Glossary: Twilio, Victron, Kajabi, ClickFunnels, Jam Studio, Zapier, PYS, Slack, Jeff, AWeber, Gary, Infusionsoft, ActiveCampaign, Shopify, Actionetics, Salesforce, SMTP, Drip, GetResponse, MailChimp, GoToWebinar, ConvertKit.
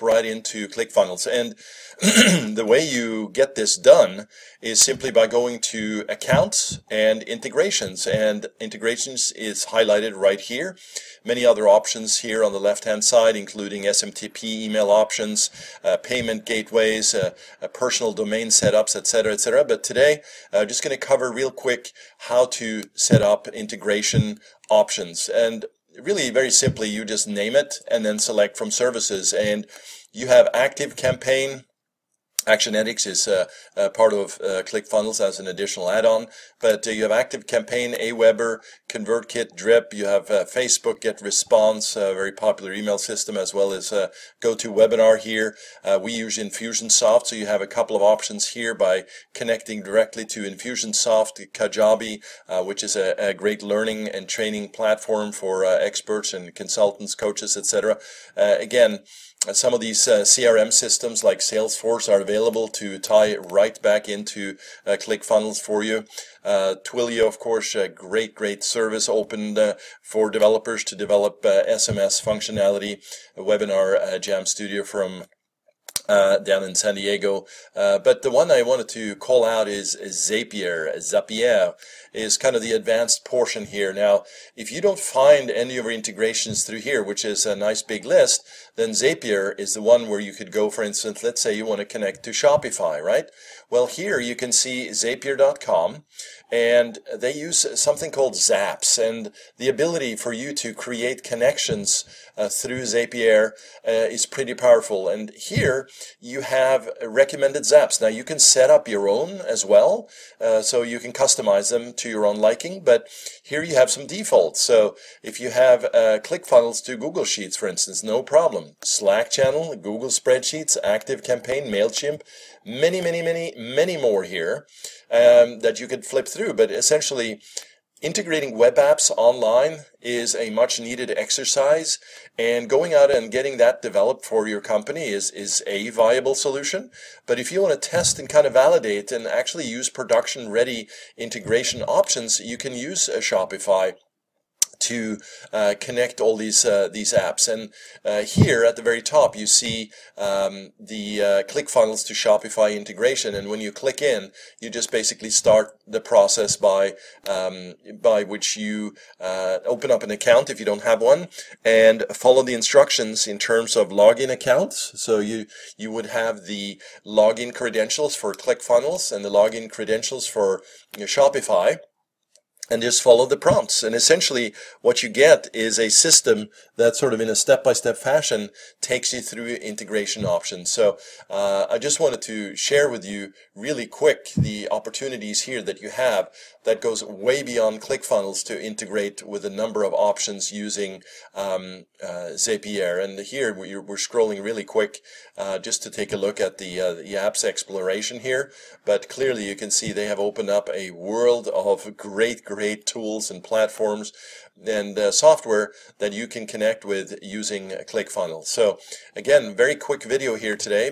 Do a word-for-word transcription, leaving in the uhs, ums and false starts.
right into ClickFunnels. And the way you get this done is simply by going to accounts and integrations, and integrations is highlighted right here. Many other options here on the left hand side, including S M T P email options, uh, payment gateways, uh, uh, personal domain setups, etc, etc. But today I'm uh, just going to cover real quick how to set up integration options. And really, very simply, you just name it and then select from services, and you have ActiveCampaign. Actionetics is uh, uh, part of uh, ClickFunnels as an additional add-on, but uh, you have ActiveCampaign, AWeber, ConvertKit, Drip. You have uh, Facebook, GetResponse, a very popular email system, as well as uh, GoToWebinar here. Uh, we use Infusionsoft, so you have a couple of options here by connecting directly to Infusionsoft, Kajabi, uh, which is a, a great learning and training platform for uh, experts and consultants, coaches, et cetera. Uh, again, some of these uh, C R M systems like Salesforce are available to tie right back into uh, ClickFunnels for you. Uh, Twilio, of course, a great, great service opened uh, for developers to develop uh, S M S functionality. A webinar, uh, Jam Studio from Uh, down in San Diego. Uh, but the one I wanted to call out is, is Zapier. Zapier is kind of the advanced portion here. Now, if you don't find any of your integrations through here, which is a nice big list, then Zapier is the one where you could go, for instance, let's say you want to connect to Shopify, right? Well, here you can see Zapier dot com, and they use something called Zaps, and the ability for you to create connections uh, through Zapier uh, is pretty powerful. And here you have recommended Zaps. Now you can set up your own as well, uh, so you can customize them to your own liking, but here you have some defaults. So if you have uh, ClickFunnels to Google Sheets, for instance, no problem. Slack channel, Google Spreadsheets, ActiveCampaign, MailChimp, many, many, many, many more here um, that you could flip through. But essentially, integrating web apps online is a much needed exercise, and going out and getting that developed for your company is, is a viable solution. But if you want to test and kind of validate and actually use production ready integration options, you can use a Shopify to uh, connect all these uh, these apps. And uh, here at the very top you see um, the uh, ClickFunnels to Shopify integration, and when you click in, you just basically start the process by um, by which you uh, open up an account if you don't have one, and follow the instructions in terms of login accounts. So you you would have the login credentials for ClickFunnels and the login credentials for your Shopify, and just follow the prompts. And essentially what you get is a system that sort of in a step-by-step fashion takes you through integration options. So uh, I just wanted to share with you really quick the opportunities here that you have that goes way beyond ClickFunnels to integrate with a number of options using um, uh, Zapier. And here we're, we're scrolling really quick uh, just to take a look at the, uh, the apps exploration here. But clearly you can see they have opened up a world of great, great Great tools and platforms and uh, software that you can connect with using ClickFunnels. So again, very quick video here today.